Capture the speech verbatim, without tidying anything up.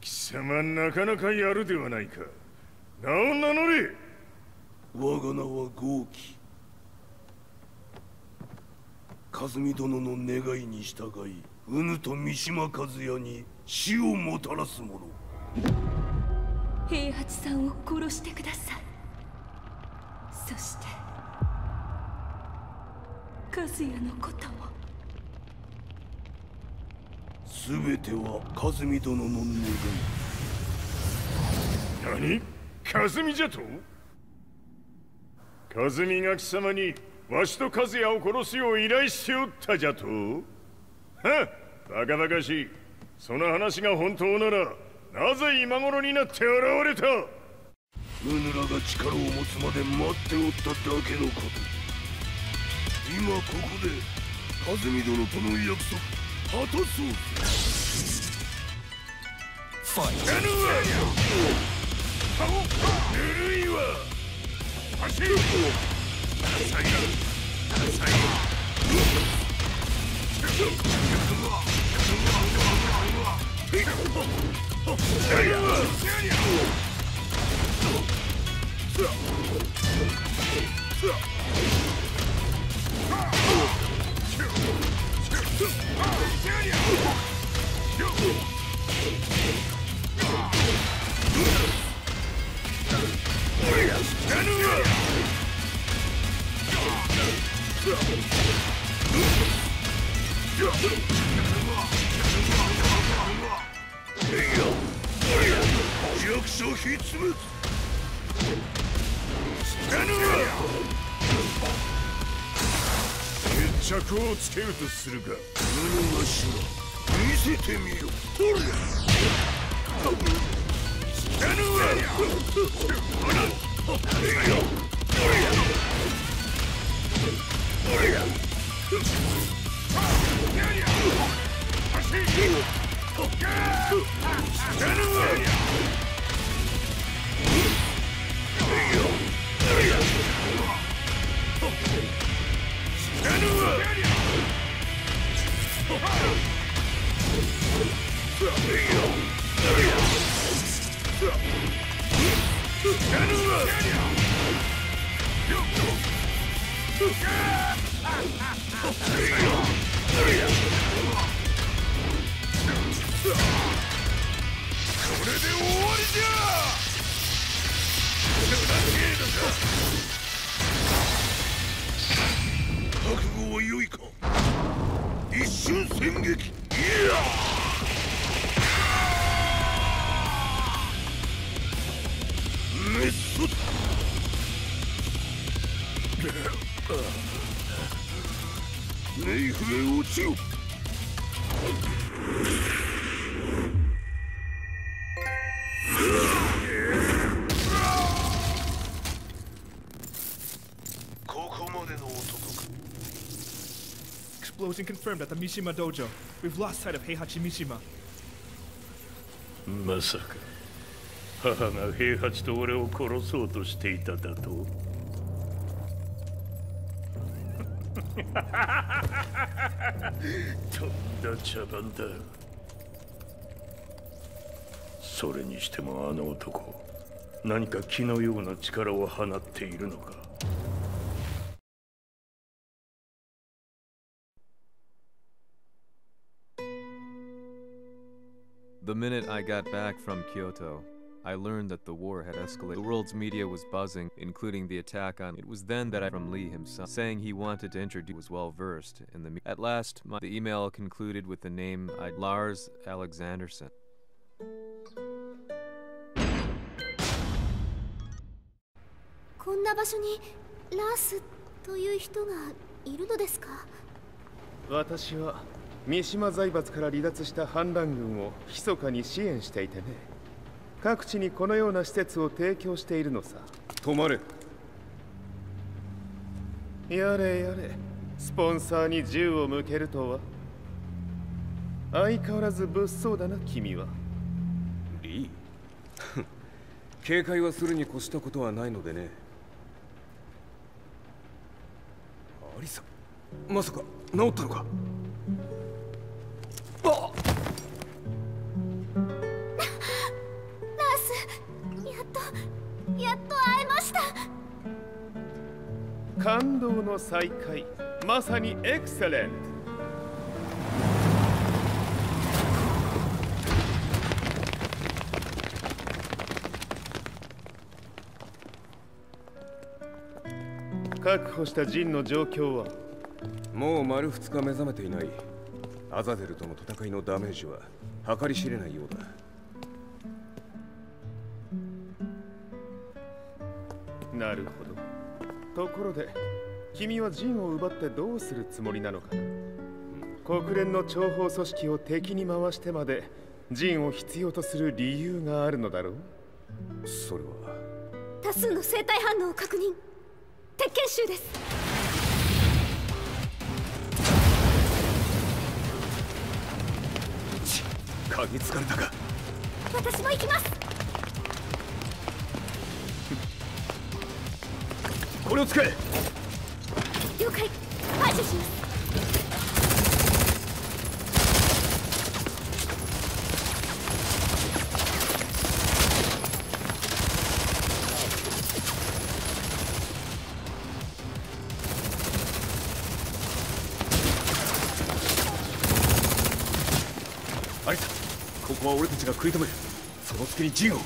貴様なかなかやるではないか。名を名乗れ。我が名は豪輝。和美殿の願いに従い、うぬと三島和也に死をもたらす者。平八さんを殺してください。そして和也のことを。全ては和美殿の願い。何？和美じゃと？和美が貴様にわしと和也を殺すよう依頼しておったじゃと？はっ、バカバカしい。その話が本当ならなぜ今頃になって現れた？うぬらが力を持つまで待っておっただけのこと。今ここで和美殿との約束果たそう。ファイト。ぬるいわ。走る。最後最後。Hey! Yo! Explosion confirmed at the Mishima Dojo. We've lost sight of Heihachi Mishima. Masaka. 母が平八と俺を殺そうとしていただと。とんだ茶番だ。それにしてもあの男、何か気のような力を放っているのか。The minute I got back from Kyoto, I learned that the war had escalated. The world's media was buzzing, including the attack on. It was then that I from Lee himself, saying he wanted to introduce, was well versed in the. At last, my the email concluded with the name I Lars Alexanderson. This 三島財閥から離脱した反乱軍を密かに支援していてね。各地にこのような施設を提供しているのさ。止まれ。やれやれ。スポンサーに銃を向けるとは。相変わらず物騒だな、君は。リー。警戒はするに越したことはないのでね。リサ、まさか治ったのか？あっ！ラース、やっとやっと会えました。感動の再会、まさにエクセレント。 確保した陣の状況はもう丸ふつか目覚めていない。アザゼルとの戦いのダメージは計り知れないようだ。なるほど。ところで君は陣を奪ってどうするつもりなのかな。国連の諜報組織を敵に回してまで陣を必要とする理由があるのだろう。それは多数の生体反応を確認。 鉄拳衆です。嗅ぎつかれたか。私も行きます。これを使え。了解。排除します。 俺たちが食い止める。その隙に陣を。はい。